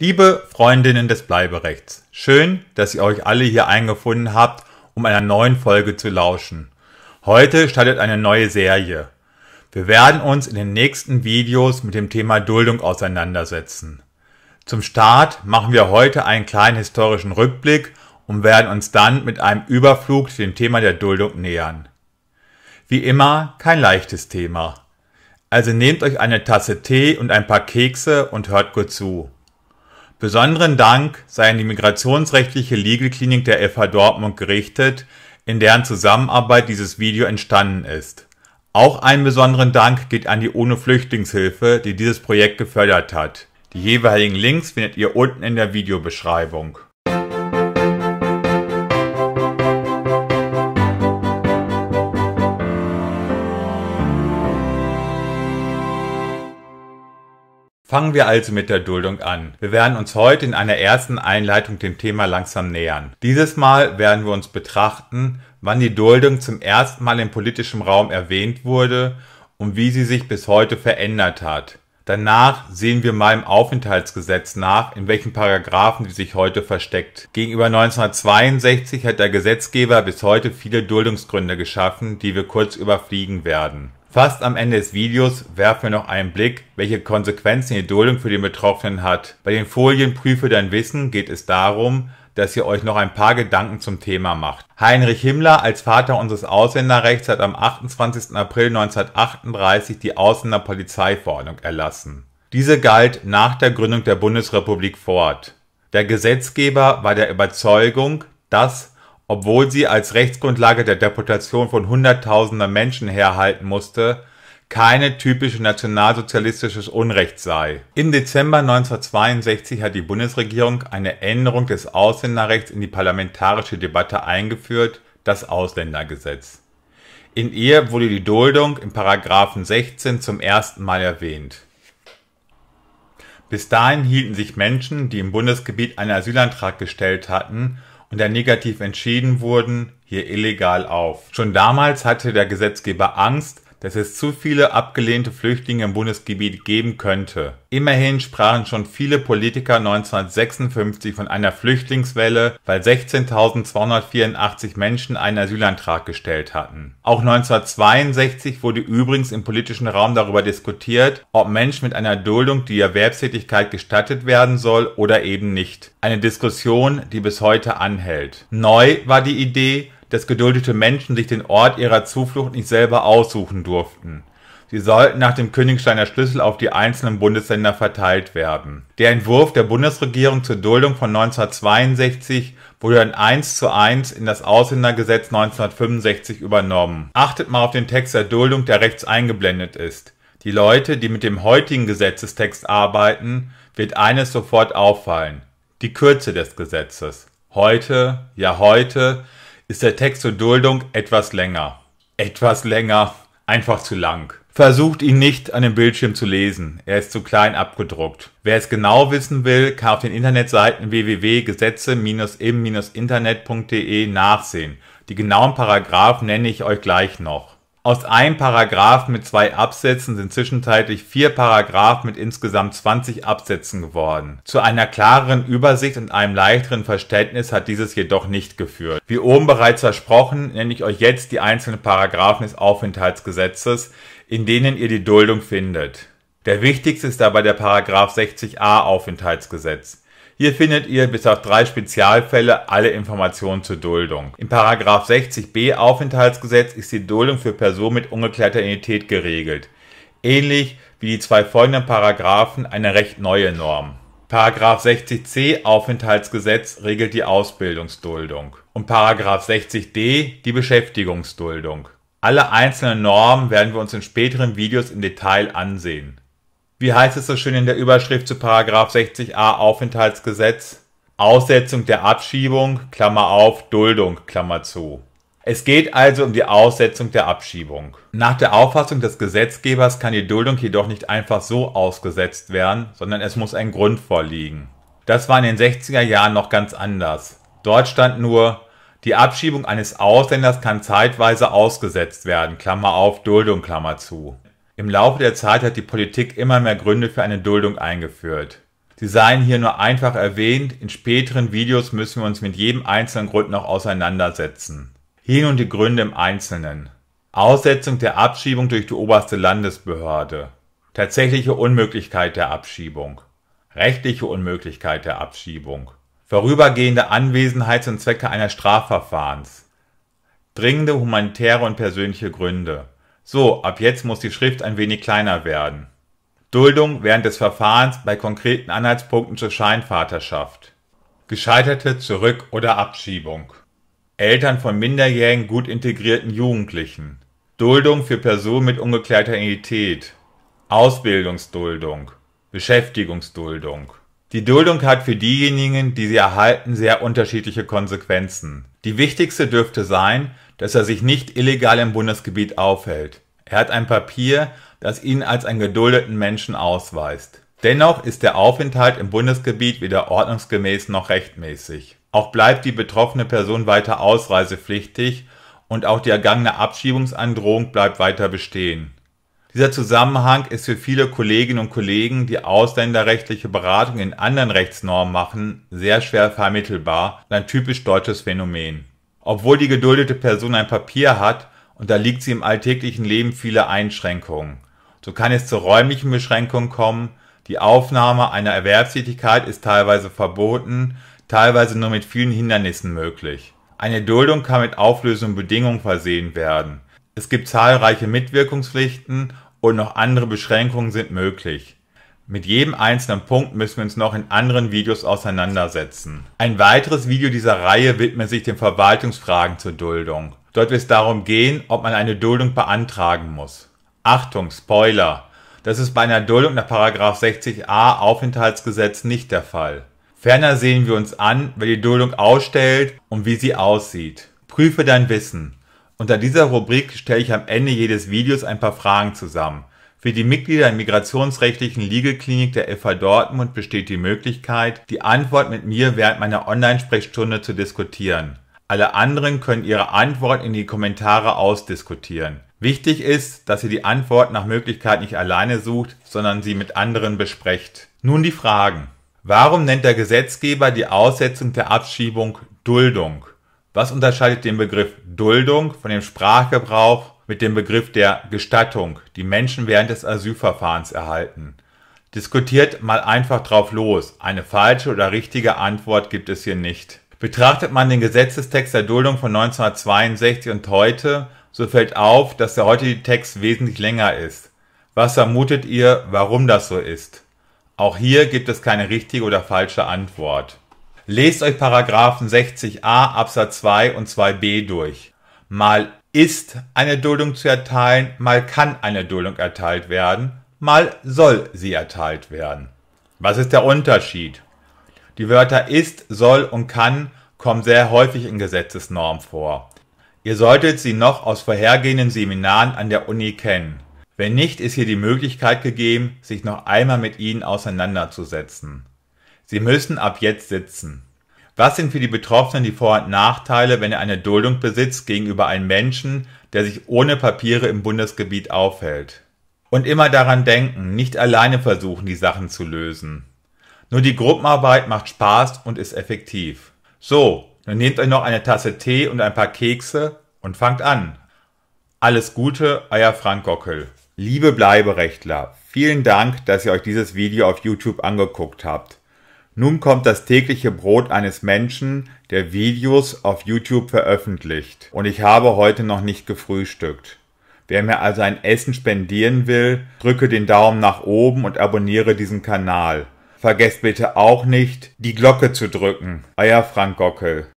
Liebe Freundinnen des Bleiberechts, schön, dass ihr euch alle hier eingefunden habt, um einer neuen Folge zu lauschen. Heute startet eine neue Serie. Wir werden uns in den nächsten Videos mit dem Thema Duldung auseinandersetzen. Zum Start machen wir heute einen kleinen historischen Rückblick und werden uns dann mit einem Überflug dem Thema der Duldung nähern. Wie immer kein leichtes Thema. Also nehmt euch eine Tasse Tee und ein paar Kekse und hört gut zu. Besonderen Dank sei an die migrationsrechtliche Legal-Klinik der FH Dortmund gerichtet, in deren Zusammenarbeit dieses Video entstanden ist. Auch einen besonderen Dank geht an die UNO-Flüchtlingshilfe, die dieses Projekt gefördert hat. Die jeweiligen Links findet ihr unten in der Videobeschreibung. Fangen wir also mit der Duldung an. Wir werden uns heute in einer ersten Einleitung dem Thema langsam nähern. Dieses Mal werden wir uns betrachten, wann die Duldung zum ersten Mal im politischen Raum erwähnt wurde und wie sie sich bis heute verändert hat. Danach sehen wir mal im Aufenthaltsgesetz nach, in welchen Paragraphen sie sich heute versteckt. Gegenüber 1962 hat der Gesetzgeber bis heute viele Duldungsgründe geschaffen, die wir kurz überfliegen werden. Fast am Ende des Videos werfen wir noch einen Blick, welche Konsequenzen die Duldung für den Betroffenen hat. Bei den Folien Prüfe dein Wissen geht es darum, dass ihr euch noch ein paar Gedanken zum Thema macht. Heinrich Himmler als Vater unseres Ausländerrechts hat am 28. April 1938 die Ausländerpolizeiverordnung erlassen. Diese galt nach der Gründung der Bundesrepublik fort. Der Gesetzgeber war der Überzeugung, dass, obwohl sie als Rechtsgrundlage der Deportation von Hunderttausender Menschen herhalten musste, keine typische nationalsozialistisches Unrecht sei. Im Dezember 1962 hat die Bundesregierung eine Änderung des Ausländerrechts in die parlamentarische Debatte eingeführt, das Ausländergesetz. In ihr wurde die Duldung im Paragraphen 16 zum ersten Mal erwähnt. Bis dahin hielten sich Menschen, die im Bundesgebiet einen Asylantrag gestellt hatten, und der negativ entschieden wurden, hier illegal auf. Schon damals hatte der Gesetzgeber Angst, dass es zu viele abgelehnte Flüchtlinge im Bundesgebiet geben könnte. Immerhin sprachen schon viele Politiker 1956 von einer Flüchtlingswelle, weil 16.284 Menschen einen Asylantrag gestellt hatten. Auch 1962 wurde übrigens im politischen Raum darüber diskutiert, ob Menschen mit einer Duldung die Erwerbstätigkeit gestattet werden soll oder eben nicht. Eine Diskussion, die bis heute anhält. Neu war die Idee, dass geduldete Menschen sich den Ort ihrer Zuflucht nicht selber aussuchen durften. Sie sollten nach dem Königsteiner Schlüssel auf die einzelnen Bundesländer verteilt werden. Der Entwurf der Bundesregierung zur Duldung von 1962 wurde dann 1:1 in das Ausländergesetz 1965 übernommen. Achtet mal auf den Text der Duldung, der rechts eingeblendet ist. Die Leute, die mit dem heutigen Gesetzestext arbeiten, wird eines sofort auffallen: die Kürze des Gesetzes. Heute, ja heute, ist der Text zur Duldung etwas länger. Etwas länger, einfach zu lang. Versucht ihn nicht an dem Bildschirm zu lesen, er ist zu klein abgedruckt. Wer es genau wissen will, kann auf den Internetseiten www.gesetze-im-internet.de nachsehen. Die genauen Paragraphen nenne ich euch gleich noch. Aus einem Paragraphen mit 2 Absätzen sind zwischenzeitlich 4 Paragraphen mit insgesamt 20 Absätzen geworden. Zu einer klareren Übersicht und einem leichteren Verständnis hat dieses jedoch nicht geführt. Wie oben bereits versprochen, nenne ich euch jetzt die einzelnen Paragraphen des Aufenthaltsgesetzes, in denen ihr die Duldung findet. Der wichtigste ist dabei der Paragraph 60a Aufenthaltsgesetz. Hier findet ihr bis auf 3 Spezialfälle alle Informationen zur Duldung. Im Paragraph 60b Aufenthaltsgesetz ist die Duldung für Personen mit ungeklärter Identität geregelt. Ähnlich wie die 2 folgenden Paragraphen eine recht neue Norm. Paragraph 60c Aufenthaltsgesetz regelt die Ausbildungsduldung und Paragraph 60d die Beschäftigungsduldung. Alle einzelnen Normen werden wir uns in späteren Videos im Detail ansehen. Wie heißt es so schön in der Überschrift zu Paragraph 60a Aufenthaltsgesetz? Aussetzung der Abschiebung, Klammer auf, Duldung, Klammer zu. Es geht also um die Aussetzung der Abschiebung. Nach der Auffassung des Gesetzgebers kann die Duldung jedoch nicht einfach so ausgesetzt werden, sondern es muss ein Grund vorliegen. Das war in den 60er Jahren noch ganz anders. Dort stand nur: die Abschiebung eines Ausländers kann zeitweise ausgesetzt werden, Klammer auf, Duldung, Klammer zu. Im Laufe der Zeit hat die Politik immer mehr Gründe für eine Duldung eingeführt. Sie seien hier nur einfach erwähnt, in späteren Videos müssen wir uns mit jedem einzelnen Grund noch auseinandersetzen. Hier nun die Gründe im Einzelnen. Aussetzung der Abschiebung durch die oberste Landesbehörde. Tatsächliche Unmöglichkeit der Abschiebung. Rechtliche Unmöglichkeit der Abschiebung. Vorübergehende Anwesenheit zum Zwecke eines Strafverfahrens. Dringende humanitäre und persönliche Gründe. So, ab jetzt muss die Schrift ein wenig kleiner werden. Duldung während des Verfahrens bei konkreten Anhaltspunkten zur Scheinvaterschaft. Gescheiterte Zurück- oder Abschiebung. Eltern von minderjährigen, gut integrierten Jugendlichen. Duldung für Personen mit ungeklärter Identität. Ausbildungsduldung. Beschäftigungsduldung. Die Duldung hat für diejenigen, die sie erhalten, sehr unterschiedliche Konsequenzen. Die wichtigste dürfte sein, dass er sich nicht illegal im Bundesgebiet aufhält. Er hat ein Papier, das ihn als einen geduldeten Menschen ausweist. Dennoch ist der Aufenthalt im Bundesgebiet weder ordnungsgemäß noch rechtmäßig. Auch bleibt die betroffene Person weiter ausreisepflichtig und auch die ergangene Abschiebungsandrohung bleibt weiter bestehen. Dieser Zusammenhang ist für viele Kolleginnen und Kollegen, die ausländerrechtliche Beratung in anderen Rechtsnormen machen, sehr schwer vermittelbar und ein typisch deutsches Phänomen. Obwohl die geduldete Person ein Papier hat, unterliegt sie im alltäglichen Leben viele Einschränkungen. So kann es zu räumlichen Beschränkungen kommen, die Aufnahme einer Erwerbstätigkeit ist teilweise verboten, teilweise nur mit vielen Hindernissen möglich. Eine Duldung kann mit Auflösung und Bedingungen versehen werden. Es gibt zahlreiche Mitwirkungspflichten und noch andere Beschränkungen sind möglich. Mit jedem einzelnen Punkt müssen wir uns noch in anderen Videos auseinandersetzen. Ein weiteres Video dieser Reihe widmet sich den Verwaltungsfragen zur Duldung. Dort wird es darum gehen, ob man eine Duldung beantragen muss. Achtung, Spoiler! Das ist bei einer Duldung nach § 60a Aufenthaltsgesetz nicht der Fall. Ferner sehen wir uns an, wer die Duldung ausstellt und wie sie aussieht. Prüfe dein Wissen. Unter dieser Rubrik stelle ich am Ende jedes Videos ein paar Fragen zusammen. Für die Mitglieder der migrationsrechtlichen Legal-Klinik der FH Dortmund besteht die Möglichkeit, die Antwort mit mir während meiner Online-Sprechstunde zu diskutieren. Alle anderen können ihre Antwort in die Kommentare ausdiskutieren. Wichtig ist, dass ihr die Antwort nach Möglichkeit nicht alleine sucht, sondern sie mit anderen besprecht. Nun die Fragen. Warum nennt der Gesetzgeber die Aussetzung der Abschiebung Duldung? Was unterscheidet den Begriff Duldung von dem Sprachgebrauch mit dem Begriff der Gestattung, die Menschen während des Asylverfahrens erhalten? Diskutiert mal einfach drauf los. Eine falsche oder richtige Antwort gibt es hier nicht. Betrachtet man den Gesetzestext der Duldung von 1962 und heute, so fällt auf, dass der heutige Text wesentlich länger ist. Was vermutet ihr, warum das so ist? Auch hier gibt es keine richtige oder falsche Antwort. Lest euch Paragraphen 60a Absatz 2 und 2b durch. Mal ist eine Duldung zu erteilen, mal kann eine Duldung erteilt werden, mal soll sie erteilt werden. Was ist der Unterschied? Die Wörter ist, soll und kann kommen sehr häufig in Gesetzesnormen vor. Ihr solltet sie noch aus vorhergehenden Seminaren an der Uni kennen. Wenn nicht, ist hier die Möglichkeit gegeben, sich noch einmal mit ihnen auseinanderzusetzen. Sie müssen ab jetzt sitzen. Was sind für die Betroffenen die Vor- und Nachteile, wenn er eine Duldung besitzt gegenüber einem Menschen, der sich ohne Papiere im Bundesgebiet aufhält? Und immer daran denken, nicht alleine versuchen, die Sachen zu lösen. Nur die Gruppenarbeit macht Spaß und ist effektiv. So, dann nehmt euch noch eine Tasse Tee und ein paar Kekse und fangt an. Alles Gute, euer Frank Gockel. Liebe Bleiberechtler, vielen Dank, dass ihr euch dieses Video auf YouTube angeguckt habt. Nun kommt das tägliche Brot eines Menschen, der Videos auf YouTube veröffentlicht. Und ich habe heute noch nicht gefrühstückt. Wer mir also ein Essen spendieren will, drücke den Daumen nach oben und abonniere diesen Kanal. Vergesst bitte auch nicht, die Glocke zu drücken. Euer Frank Gockel.